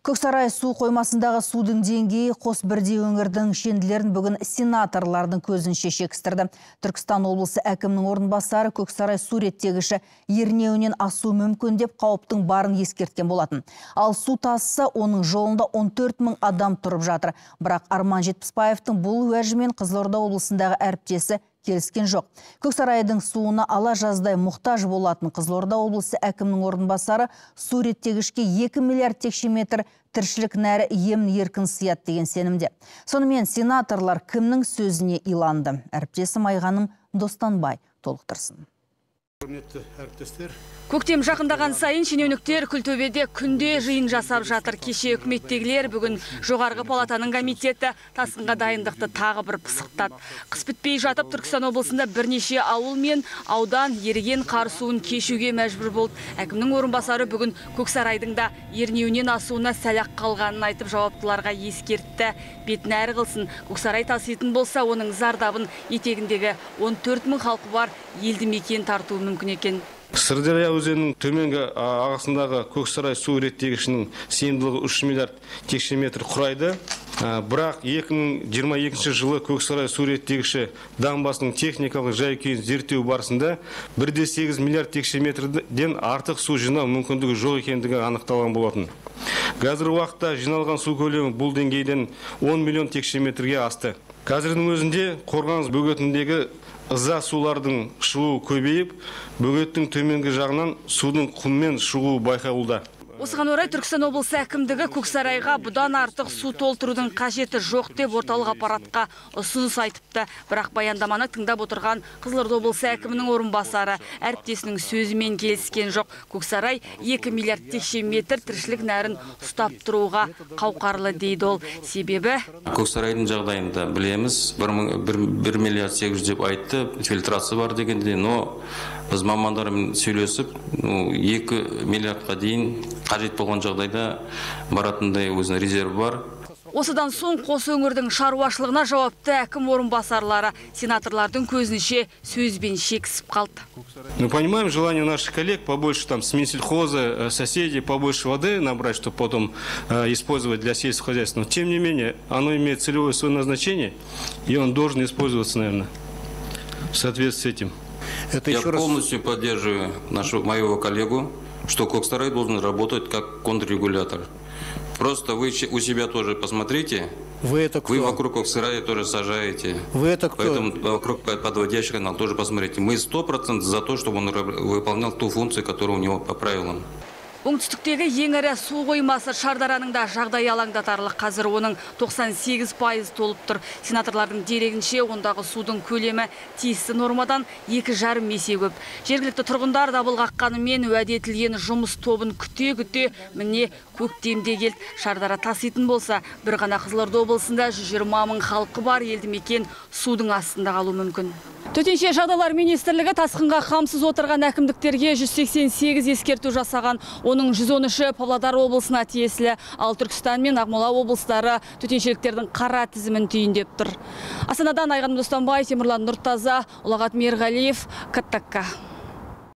Көксарай су қоймасындағы судың деңгейі қос бірдей өңірдің шенділерін бүгін сенаторлардың көзінше шекістірді. Түркістан облысы әкімінің орынбасары Көксарай су реттегіші ернеуінен асу мүмкін деп қауіптің барын ескерткен болатын. Ал су тасса, оның жолында 14 000 адам тұрып жатыр. Бірақ Арман Жетпіспаевтың бұл уәжімен Қызылорда облысындағы әріптесі келіскен жоқ. Көксарайдың суына ала жаздай мұқтаж болатын Қызылорда облысы әкімінің орынбасары су реттегішке 2 миллиард текше метр тіршілік нәрі емін-еркін сият деген сенімде. Сонымен сенаторлар кімнің сөзіне иланды? Әріптесім Айғаным Достанбай толықтырсын. Көктем жақындаған сайын шенеуніктер Күлтөбеде күнде жиын жасап жатыр. Кеше үкіметтегілер, бүгін жоғарғы палатаның комитеті тасқынға дайындықты тағы бір пысықтады. Қыс бітпей жатып Түркістан облысында бірнеше ауыл мен аудан еріген қар суын кешуге мәжбүр болды. Әкімнің орынбасары бүгін Көксарайдың да ернеуінен асуына сәләқ қалғанын айтып жауаптыларға ескертті. Бетін әрі қылсын, Көксарай таситын болса, оның зардабын етегіндегі 14 000 халқы бар елді мекен тартуы мүмкін екен. Сырдария өзенінің төменгі ағасындағы Көксарай су реттегішінің сыйымдылығы 3 миллиард текше метр құрайды. Бірақ 2022 жылы Көксарай су реттегіші дамбасының техникалық жай-күйін зерттеу барысында 1,8 миллиард текше метрден артық су жинау мүмкіндігі жоқ екендігі анықталған болатын. Қазіргі уақытта жиналған су көлемі бұл деңгейден 10 миллион текше метрге асты. Қазірдің өзінде қорғаныс бөгетіндегі ыза сулардың шығуы көбейіп, бөгеттің төменгі жағынан судың құммен шығуы байқалуда. Осыған орай Түркістан облысы әкімдігі Көксарайға бұдан артық су толтырудың қажеті жоқ деп орталық аппаратқа ұсыныс айтыпты. Бірақ баяндаманы тыңдап отырған Қызылорда облысы әкімінің орынбасары әріптесінің сөзімен келіскен жоқ. Көксарай 2 миллиард текше метр тіршілік нәрін ұстап тұруға қауқарлы дейді ол. Себебі Көксарайдың жағдайында білеміз, 1 миллиард 800 деп айтты, фильтрация бар дегенде, но біз мамандармен сөйлесіп 2 миллиардқа дейін қажет болған жағдайда баратындай өзінің резерві бар. Осыдан соң қос өңірдің шаруашылығына жауапты әкім орынбасарлары сенаторлардың көзінше сөзбен шекісіп қалды. Мы понимаем желание наших коллег побольше там с минсельхоза, соседей, побольше воды набрать, чтобы потом использовать для сельского хозяйства. Но тем не менее, оно имеет целевое свое назначение, и он должен использоваться, наверное, в соответствии с этим. Я полностью поддерживаю моего коллегу, что Көксарай должен работать как контррегулятор. Просто вы у себя тоже посмотрите. Вы это кто? Вы вокруг Көксарая тоже сажаете. Вы это кто? Поэтому вокруг подводящих канал тоже посмотрите. Мы 100% за то, чтобы он выполнял ту функцию, которая у него по правилам. Оңтүстіктегі ең ірі су қоймасы Шардараның да жағдайы алаңдатарлық. Қазір оның 98% толып тұр. Сенаторлардың дерегінше, ондағы судың көлемі тиісті нормадан 2,5 есе көп. Жергілікті тұрғындар дабыл қаққанымен уәде етілген жұмыс тобын күте-күте міне көктемде келді. Шардара таситын болса, бір ғана Қызылорда облысында 120 000 халқы бар елді мекен судың астында қалу мүмкін. Төтенше жағдайлар министрлігі тасқынға қамсыз отырған әкімдіктерге 188 ескерту жасаған, оның 113-і Павлодар облысына тиесілі, ал Түркістан мен Ақмола облыстары төтеншеліктердің қара тізімін түйіндеп тұр. Астанадан Айғаным Достанбай, Темірлан Нұртаза, Ұлағат Мерғалиев, Каттакка.